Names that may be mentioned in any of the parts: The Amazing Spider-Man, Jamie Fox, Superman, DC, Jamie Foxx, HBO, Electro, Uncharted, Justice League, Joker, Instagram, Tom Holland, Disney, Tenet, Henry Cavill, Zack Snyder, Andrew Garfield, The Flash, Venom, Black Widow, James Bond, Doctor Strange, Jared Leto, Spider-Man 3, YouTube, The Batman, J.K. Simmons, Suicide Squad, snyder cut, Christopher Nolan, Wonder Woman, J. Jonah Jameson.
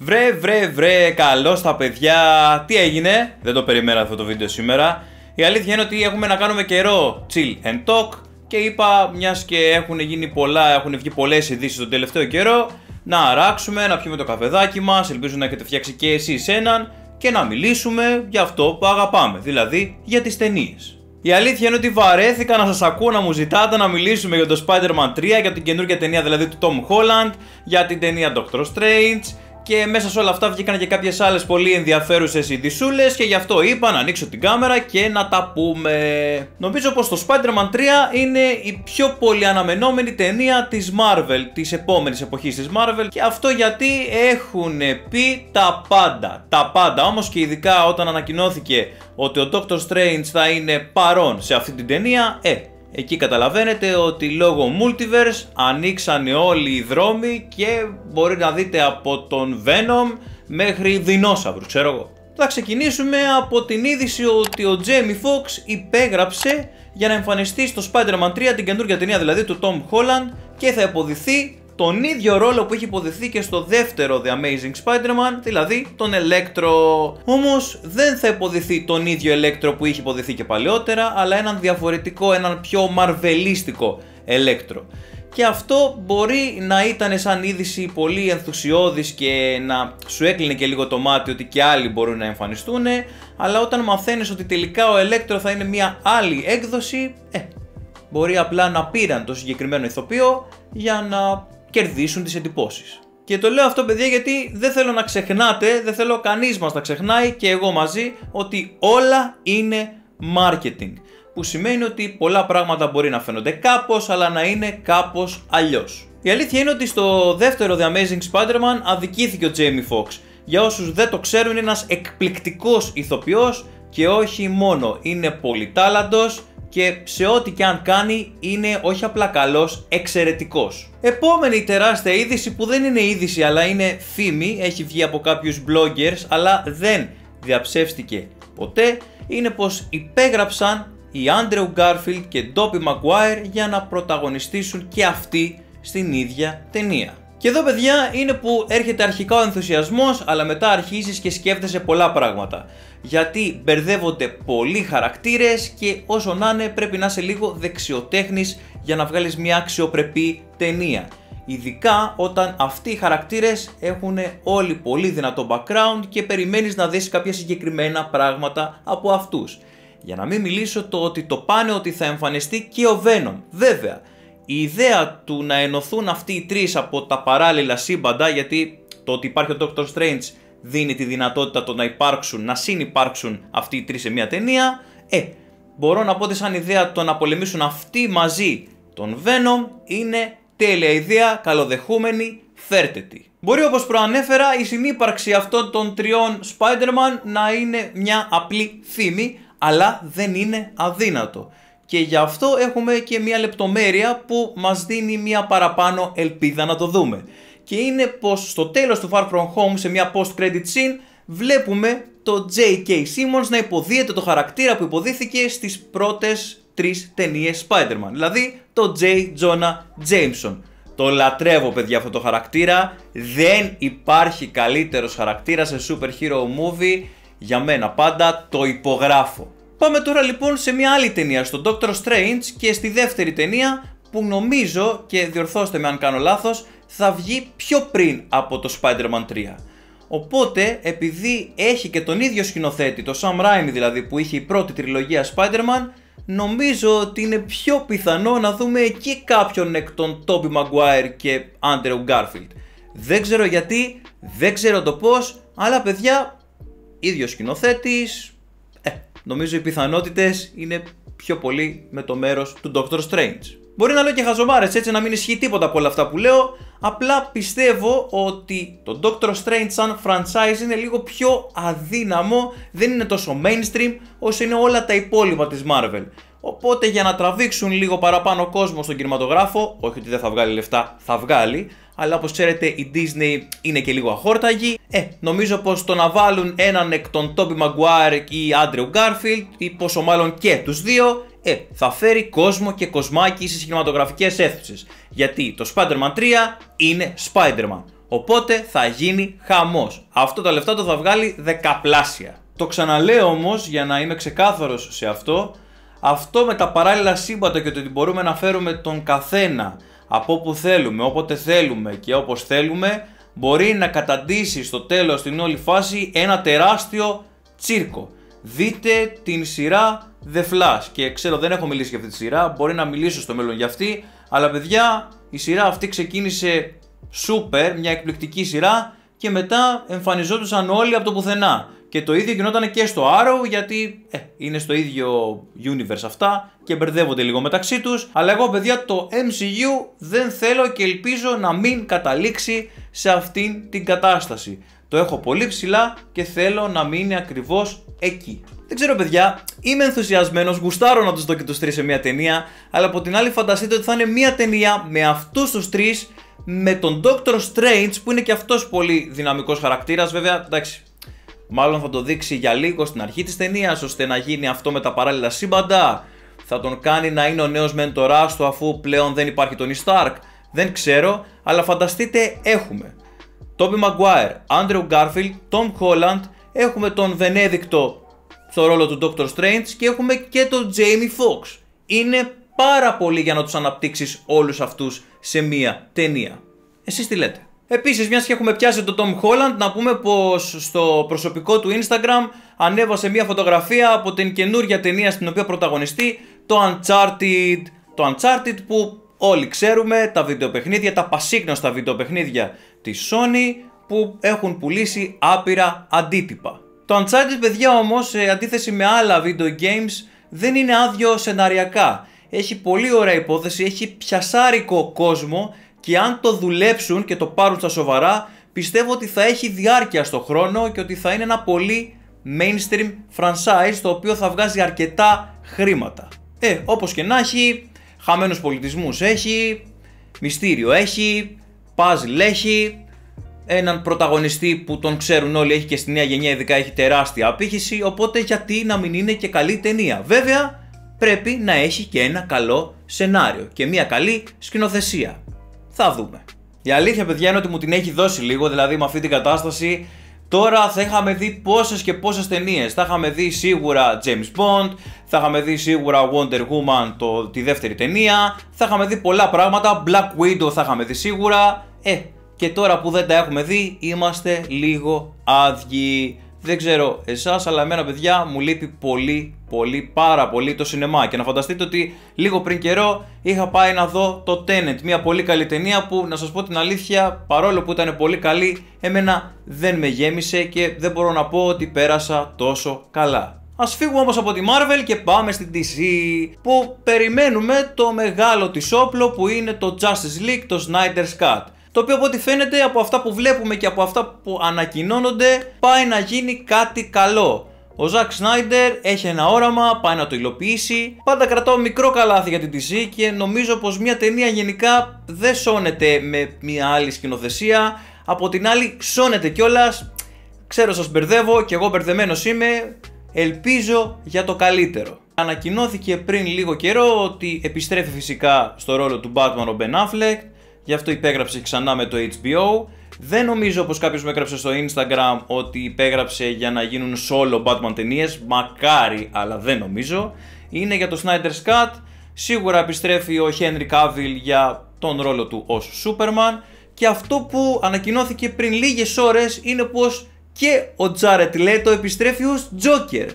Βρε, καλώς τα παιδιά. Τι έγινε, δεν το περιμένα αυτό το βίντεο σήμερα. Η αλήθεια είναι ότι έχουμε να κάνουμε καιρό chill and talk και είπα, μιας και έχουν βγει πολλές ειδήσεις τον τελευταίο καιρό, να αράξουμε, να πιούμε το καφεδάκι μας, ελπίζω να έχετε φτιάξει και εσείς έναν, και να μιλήσουμε για αυτό που αγαπάμε, δηλαδή για τις ταινίες. Η αλήθεια είναι ότι βαρέθηκα να σας ακούω να μου ζητάτε να μιλήσουμε για το Spider-Man 3, για την καινούργια ταινία δηλαδή του Tom Holland, για την ταινία Doctor Strange, και μέσα σε όλα αυτά βγήκαν και κάποιες άλλες πολύ ενδιαφέρουσες ειδισούλες και γι' αυτό είπα να ανοίξω την κάμερα και να τα πούμε. Νομίζω πως το Spider-Man 3 είναι η πιο πολύ αναμενόμενη ταινία της Marvel, της επόμενης εποχής της Marvel, και αυτό γιατί έχουν πει τα πάντα. Τα πάντα όμως, και ειδικά όταν ανακοινώθηκε ότι ο Doctor Strange θα είναι παρόν σε αυτή την ταινία, εκεί καταλαβαίνετε ότι λόγω Multiverse ανοίξανε όλοι οι δρόμοι και μπορεί να δείτε από τον Venom μέχρι δεινόσαυρους, ξέρω εγώ. Θα ξεκινήσουμε από την είδηση ότι ο Jamie Fox υπέγραψε για να εμφανιστεί στο Spider-Man 3, την καινούργια ταινία δηλαδή του Tom Holland, και θα υποδηθεί τον ίδιο ρόλο που έχει υποδηθεί και στο δεύτερο The Amazing Spider-Man, δηλαδή τον Electro. Όμως δεν θα υποδηθεί τον ίδιο Electro που είχε υποδηθεί και παλαιότερα, αλλά έναν διαφορετικό, έναν πιο μαρβελίστικο Electro. Και αυτό μπορεί να ήταν σαν είδηση πολύ ενθουσιώδης και να σου έκλεινε και λίγο το μάτι ότι και άλλοι μπορούν να εμφανιστούν, αλλά όταν μαθαίνεις ότι τελικά ο Electro θα είναι μια άλλη έκδοση, μπορεί απλά να πήραν το συγκεκριμένο ηθοποιό για να κερδίσουν τις εντυπώσεις. Και το λέω αυτό, παιδιά, γιατί δεν θέλω να ξεχνάτε, δεν θέλω κανείς μας να ξεχνάει και εγώ μαζί, ότι όλα είναι marketing, που σημαίνει ότι πολλά πράγματα μπορεί να φαίνονται κάπως, αλλά να είναι κάπως αλλιώς. Η αλήθεια είναι ότι στο δεύτερο The Amazing Spider-Man αδικήθηκε ο Jamie Foxx. Για όσους δεν το ξέρουν, είναι ένας εκπληκτικός ηθοποιός και όχι μόνο, είναι πολυτάλαντος και σε ό,τι και αν κάνει είναι όχι απλά καλός, εξαιρετικός. Επόμενη τεράστια είδηση, που δεν είναι είδηση αλλά είναι φήμη, έχει βγει από κάποιους bloggers αλλά δεν διαψεύστηκε ποτέ, είναι πως υπέγραψαν οι Andrew Garfield και Tobey Maguire για να πρωταγωνιστήσουν και αυτοί στην ίδια ταινία. Και εδώ, παιδιά, είναι που έρχεται αρχικά ο ενθουσιασμός, αλλά μετά αρχίζεις και σκέφτεσαι πολλά πράγματα. Γιατί μπερδεύονται πολλοί χαρακτήρες και όσο να είναι πρέπει να είσαι λίγο δεξιοτέχνης για να βγάλεις μια αξιοπρεπή ταινία. Ειδικά όταν αυτοί οι χαρακτήρες έχουν όλοι πολύ δυνατό background και περιμένεις να δεις κάποια συγκεκριμένα πράγματα από αυτούς. Για να μην μιλήσω το ότι το πάνε ότι θα εμφανιστεί και ο Venom. Βέβαια, η ιδέα του να ενωθούν αυτοί οι τρεις από τα παράλληλα σύμπαντα, γιατί το ότι υπάρχει ο Doctor Strange δίνει τη δυνατότητα το να υπάρξουν, να συνυπάρξουν αυτοί οι τρεις σε μια ταινία, μπορώ να πω ότι σαν ιδέα το να πολεμήσουν αυτοί μαζί τον Venom είναι τέλεια ιδέα, καλοδεχούμενη, φέρτε τη. Μπορεί, όπως προανέφερα, η συνύπαρξη αυτών των τριών Spider-Man να είναι μια απλή φήμη, αλλά δεν είναι αδύνατο. Και γι' αυτό έχουμε και μια λεπτομέρεια που μας δίνει μια παραπάνω ελπίδα να το δούμε. Και είναι πως στο τέλος του Far From Home, σε μια post-credit scene, βλέπουμε το J.K. Simmons να υποδίεται το χαρακτήρα που υποδίθηκε στις πρώτες τρεις ταινίες Spider-Man, δηλαδή το J. Jonah Jameson. Το λατρεύω, παιδιά, αυτό το χαρακτήρα. Δεν υπάρχει καλύτερος χαρακτήρας σε super hero movie. Για μένα πάντα, το υπογράφω. Πάμε τώρα λοιπόν σε μια άλλη ταινία, στο Doctor Strange, και στη δεύτερη ταινία που νομίζω, και διορθώστε με αν κάνω λάθος, θα βγει πιο πριν από το Spider-Man 3. Οπότε, επειδή έχει και τον ίδιο σκηνοθέτη, το Sam Raimi δηλαδή, που είχε η πρώτη τριλογία Spider-Man, νομίζω ότι είναι πιο πιθανό να δούμε εκεί κάποιον εκ των Tobey Maguire και Andrew Garfield. Δεν ξέρω γιατί, δεν ξέρω το πώς, αλλά, παιδιά, ίδιο σκηνοθέτης, νομίζω οι πιθανότητες είναι πιο πολύ με το μέρος του Doctor Strange. Μπορεί να λέω και χαζομάρες, έτσι, να μην ισχύει τίποτα από όλα αυτά που λέω, απλά πιστεύω ότι το Doctor Strange σαν franchise είναι λίγο πιο αδύναμο, δεν είναι τόσο mainstream όσο είναι όλα τα υπόλοιπα της Marvel. Οπότε, για να τραβήξουν λίγο παραπάνω κόσμο στον κινηματογράφο, όχι ότι δεν θα βγάλει λεφτά, θα βγάλει, αλλά όπως ξέρετε η Disney είναι και λίγο αχόρταγη, νομίζω πως το να βάλουν έναν εκ των Tobey Maguire ή Andrew Garfield, ή πόσο μάλλον και τους δύο, θα φέρει κόσμο και κοσμάκι στις κινηματογραφικές αίθουσες. Γιατί το Spider-Man 3 είναι Spider-Man. Οπότε θα γίνει χαμός. Αυτό τα λεφτά το θα βγάλει δεκαπλάσια. Το ξαναλέω όμως για να είμαι ξεκάθαρος σε αυτό. Αυτό με τα παράλληλα σύμπατα και το ότι μπορούμε να φέρουμε τον καθένα από όπου θέλουμε, όποτε θέλουμε και όπως θέλουμε, μπορεί να καταντήσει στο τέλος στην όλη φάση ένα τεράστιο τσίρκο. Δείτε την σειρά The Flash, και ξέρω δεν έχω μιλήσει για αυτή τη σειρά, μπορεί να μιλήσω στο μέλλον για αυτή, αλλά παιδιά η σειρά αυτή ξεκίνησε super, μια εκπληκτική σειρά, και μετά εμφανιζόντουσαν όλοι από το πουθενά. Και το ίδιο γινόταν και στο Arrow, γιατί είναι στο ίδιο universe αυτά και μπερδεύονται λίγο μεταξύ τους. Αλλά εγώ παιδιά το MCU δεν θέλω και ελπίζω να μην καταλήξει σε αυτήν την κατάσταση. Το έχω πολύ ψηλά και θέλω να μείνει ακριβώς εκεί. Δεν ξέρω παιδιά, είμαι ενθουσιασμένος, γουστάρω να τους δω και τους τρεις σε μια ταινία, αλλά από την άλλη φανταστείτε ότι θα είναι μια ταινία με αυτούς τους τρεις, με τον Doctor Strange που είναι και αυτός πολύ δυναμικός χαρακτήρας, βέβαια εντάξει. Μάλλον θα το δείξει για λίγο στην αρχή της ταινίας, ώστε να γίνει αυτό με τα παράλληλα σύμπαντα. Θα τον κάνει να είναι ο νέος μέντοράς του, αφού πλέον δεν υπάρχει τον Ιστάρκ. Δεν ξέρω, αλλά φανταστείτε έχουμε Tobey Maguire, Andrew Garfield, Tom Holland, έχουμε τον Βενέδικτο στο ρόλο του Doctor Strange και έχουμε και τον Jamie Fox. Είναι πάρα πολύ για να τους αναπτύξεις όλους αυτούς σε μία ταινία. Εσείς τι λέτε? Επίσης, μιας και έχουμε πιάσει τον Tom Holland, να πούμε πως στο προσωπικό του Instagram ανέβασε μια φωτογραφία από την καινούρια ταινία στην οποία πρωταγωνιστεί, το Uncharted. Το Uncharted που όλοι ξέρουμε, τα βιντεοπαιχνίδια, τα πασίγνωστα βιντεοπαιχνίδια της Sony που έχουν πουλήσει άπειρα αντίτυπα. Το Uncharted παιδιά όμως, σε αντίθεση με άλλα video games, δεν είναι άδειο σεναριακά. Έχει πολύ ωραία υπόθεση, έχει πιασάρικο κόσμο, και αν το δουλέψουν και το πάρουν στα σοβαρά, πιστεύω ότι θα έχει διάρκεια στο χρόνο και ότι θα είναι ένα πολύ mainstream franchise, το οποίο θα βγάζει αρκετά χρήματα. Όπως και να έχει, χαμένους πολιτισμούς έχει, μυστήριο έχει, puzzle έχει, έναν πρωταγωνιστή που τον ξέρουν όλοι, έχει και στη νέα γενιά ειδικά έχει τεράστια απήχηση, οπότε γιατί να μην είναι και καλή ταινία. Βέβαια πρέπει να έχει και ένα καλό σενάριο και μια καλή σκηνοθεσία. Θα δούμε. Η αλήθεια παιδιά είναι ότι μου την έχει δώσει λίγο, δηλαδή με αυτή την κατάσταση τώρα θα είχαμε δει πόσες και πόσες ταινίες. Θα είχαμε δει σίγουρα James Bond, θα είχαμε δει σίγουρα Wonder Woman τη δεύτερη ταινία, θα είχαμε δει πολλά πράγματα, Black Widow θα είχαμε δει σίγουρα, και τώρα που δεν τα έχουμε δει είμαστε λίγο άδειοι. Δεν ξέρω εσάς, αλλά εμένα παιδιά μου λείπει πολύ πολύ πάρα πολύ το σινεμά, και να φανταστείτε ότι λίγο πριν καιρό είχα πάει να δω το Tenet, μια πολύ καλή ταινία που να σας πω την αλήθεια, παρόλο που ήταν πολύ καλή, εμένα δεν με γέμισε και δεν μπορώ να πω ότι πέρασα τόσο καλά. Ας φύγουμε όμως από τη Marvel και πάμε στην DC, που περιμένουμε το μεγάλο της όπλο που είναι το Justice League, το Snyder's Cut, το οποίο από ό,τι φαίνεται από αυτά που βλέπουμε και από αυτά που ανακοινώνονται πάει να γίνει κάτι καλό. Ο Zack Snyder έχει ένα όραμα, πάει να το υλοποιήσει. Πάντα κρατάω μικρό καλάθι για την DC και νομίζω πως μια ταινία γενικά δεν σώνεται με μια άλλη σκηνοθεσία. Από την άλλη σώνεται κιόλας, ξέρω σας μπερδεύω και εγώ μπερδεμένος είμαι, ελπίζω για το καλύτερο. Ανακοινώθηκε πριν λίγο καιρό ότι επιστρέφει φυσικά στο ρόλο του Batman ο Ben Affleck, γι' αυτό υπέγραψε ξανά με το HBO. Δεν νομίζω πως κάποιος μου έγραψε στο Instagram ότι υπέγραψε για να γίνουν solo Batman ταινίες, μακάρι, αλλά δεν νομίζω. Είναι για το Snyder's Cut, σίγουρα επιστρέφει ο Henry Cavill για τον ρόλο του ως Superman, και αυτό που ανακοινώθηκε πριν λίγες ώρες είναι πως και ο Jared Leto επιστρέφει ως Joker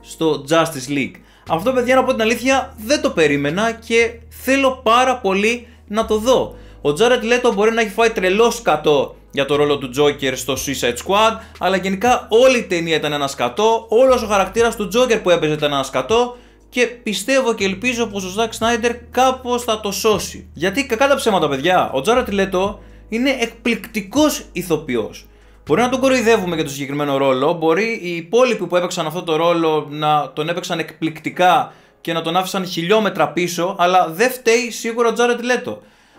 στο Justice League. Αυτό παιδιά να πω την αλήθεια δεν το περίμενα και θέλω πάρα πολύ να το δω. Ο Jared Leto μπορεί να έχει φάει τρελό σκατό για το ρόλο του Joker στο Suicide Squad, αλλά γενικά όλη η ταινία ήταν ένα σκατό, όλος ο χαρακτήρας του Joker που έπαιζε ήταν ένα σκατό, και πιστεύω και ελπίζω πως ο Zack Snyder κάπως θα το σώσει. Γιατί κακά τα ψέματα παιδιά, ο Jared Leto είναι εκπληκτικός ηθοποιός. Μπορεί να τον κοροϊδεύουμε για το συγκεκριμένο ρόλο, μπορεί οι υπόλοιποι που έπαιξαν αυτό το ρόλο να τον έπαιξαν εκπληκτικά και να τον άφησαν χιλιόμετρα πίσω, αλλά δεν φταίει σίγουρα ο Jared Leto.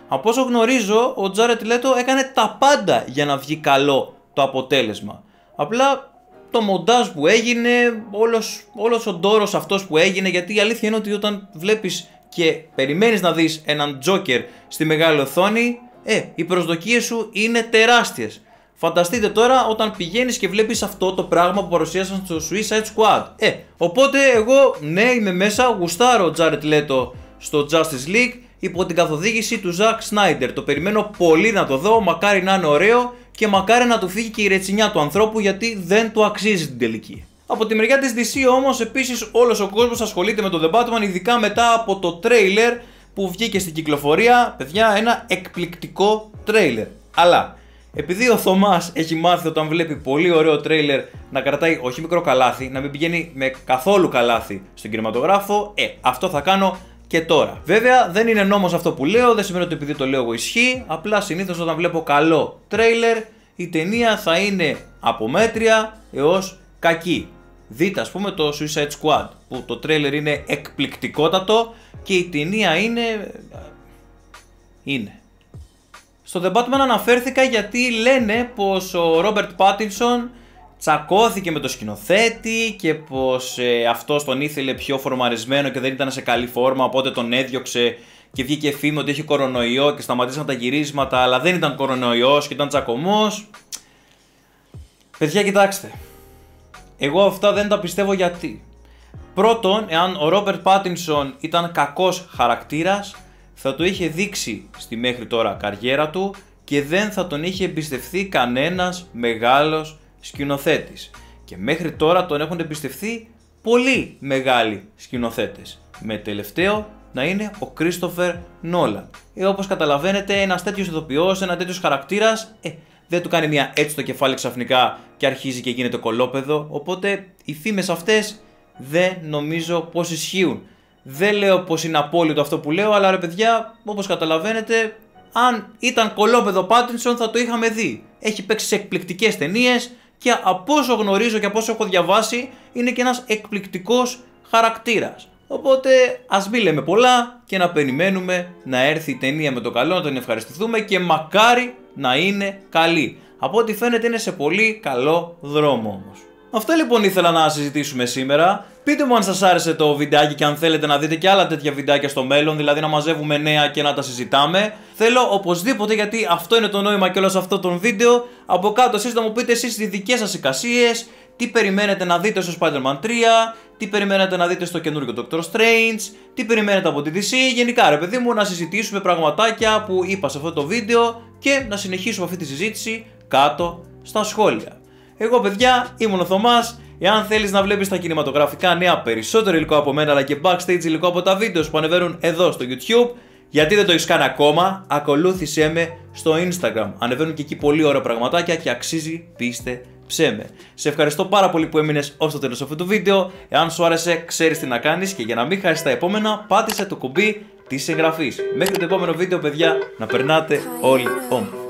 Από όσο γνωρίζω, ο Jared Leto έκανε τα πάντα για να βγει καλό το αποτέλεσμα. Απλά το μοντάζ που έγινε, όλος ο ντόρος αυτός που έγινε, γιατί η αλήθεια είναι ότι όταν βλέπεις και περιμένεις να δεις έναν Joker στη μεγάλη οθόνη, οι προσδοκίες σου είναι τεράστιες. Φανταστείτε τώρα όταν πηγαίνεις και βλέπεις αυτό το πράγμα που παρουσίασαν στο Suicide Squad. Οπότε εγώ είμαι μέσα, γουστάρω Jared Leto στο Justice League υπό την καθοδήγηση του Zack Snyder. Το περιμένω πολύ να το δω, μακάρι να είναι ωραίο και μακάρι να του φύγει και η ρετσινιά του ανθρώπου, γιατί δεν του αξίζει την τελική. Από τη μεριά της DC όμως, επίσης όλος ο κόσμος ασχολείται με τον The Batman, ειδικά μετά από το τρέιλερ που βγήκε στην κυκλοφορία. Παιδιά, ένα εκπληκτικό τρέιλερ. Αλλά επειδή ο Θωμάς έχει μάθει όταν βλέπει πολύ ωραίο τρέιλερ να κρατάει όχι μικρό καλάθι, να μην πηγαίνει με καθόλου καλάθι στον κινηματογράφο, αυτό θα κάνω και τώρα. Βέβαια δεν είναι νόμος αυτό που λέω, δεν σημαίνει ότι επειδή το λέω εγώ ισχύει, απλά συνήθως όταν βλέπω καλό τρέιλερ η ταινία θα είναι από μέτρια έως κακή. Δείτε ας πούμε το Suicide Squad που το τρέιλερ είναι εκπληκτικότατο και η ταινία είναι. Στο The Batman αναφέρθηκα γιατί λένε πως ο Robert Pattinson τσακώθηκε με το σκηνοθέτη και πως αυτός τον ήθελε πιο φορμαρισμένο και δεν ήταν σε καλή φόρμα, οπότε τον έδιωξε και βγήκε φήμη ότι έχει κορονοϊό και σταματήσαν τα γυρίσματα, αλλά δεν ήταν κορονοϊός και ήταν τσακωμός. Παιδιά, κοιτάξτε, εγώ αυτά δεν τα πιστεύω. Γιατί πρώτον, εάν ο Robert Pattinson ήταν κακός χαρακτήρας θα του είχε δείξει στη μέχρι τώρα καριέρα του και δεν θα τον είχε εμπιστευτεί κανένας μεγάλος σκηνοθέτης. Και μέχρι τώρα τον έχουν εμπιστευτεί πολύ μεγάλοι σκηνοθέτες, με τελευταίο να είναι ο Christopher Nolan. Όπως καταλαβαίνετε, ένας τέτοιος ηθοποιός, ένα τέτοιος χαρακτήρας, δεν του κάνει μια έτσι το κεφάλι ξαφνικά και αρχίζει και γίνεται κολόπεδο. Οπότε οι φήμες αυτές δεν νομίζω πως ισχύουν. Δεν λέω πως είναι απόλυτο αυτό που λέω, αλλά ρε παιδιά, όπως καταλαβαίνετε, αν ήταν κολόπεδο Πάτινσον θα το είχαμε δει. Έχει παίξει σε εκπληκτικές ταινίες και από όσο γνωρίζω και από όσο έχω διαβάσει είναι και ένας εκπληκτικός χαρακτήρας. Οπότε ας μην λέμε πολλά και να περιμένουμε να έρθει η ταινία με το καλό, να τον ευχαριστηθούμε και μακάρι να είναι καλή. Από ό,τι φαίνεται είναι σε πολύ καλό δρόμο όμως. Αυτά λοιπόν ήθελα να συζητήσουμε σήμερα. Πείτε μου αν σας άρεσε το βιντεάκι και αν θέλετε να δείτε και άλλα τέτοια βιντεάκια στο μέλλον, δηλαδή να μαζεύουμε νέα και να τα συζητάμε. Θέλω οπωσδήποτε, γιατί αυτό είναι το νόημα και όλο αυτό το βίντεο. Από κάτω εσείς να μου πείτε εσείς τις δικές σας εικασίες, τι περιμένετε να δείτε στο Spider-Man 3, τι περιμένετε να δείτε στο καινούργιο Doctor Strange, τι περιμένετε από τη DC. Γενικά ρε παιδί μου, να συζητήσουμε πραγματάκια που είπα σε αυτό το βίντεο και να συνεχίσουμε αυτή τη συζήτηση κάτω στα σχόλια. Εγώ παιδιά ήμουν ο Θωμάς. Εάν θέλεις να βλέπεις τα κινηματογραφικά νέα, περισσότερο υλικό από μένα αλλά και backstage υλικό από τα βίντεο που ανεβαίνουν εδώ στο YouTube, γιατί δεν το έχεις κάνει ακόμα, ακολούθησέ με στο Instagram. Ανεβαίνουν και εκεί πολύ ωραία πραγματάκια και αξίζει, πείστε ψέμε. Σε ευχαριστώ πάρα πολύ που έμεινες ως το τέλος αυτού του βίντεο. Εάν σου άρεσε, ξέρεις τι να κάνεις, και για να μην χάσεις τα επόμενα, πάτησε το κουμπί της εγγραφής. Μέχρι το επόμενο βίντεο παιδιά, να περνάτε όλοι όμορφα.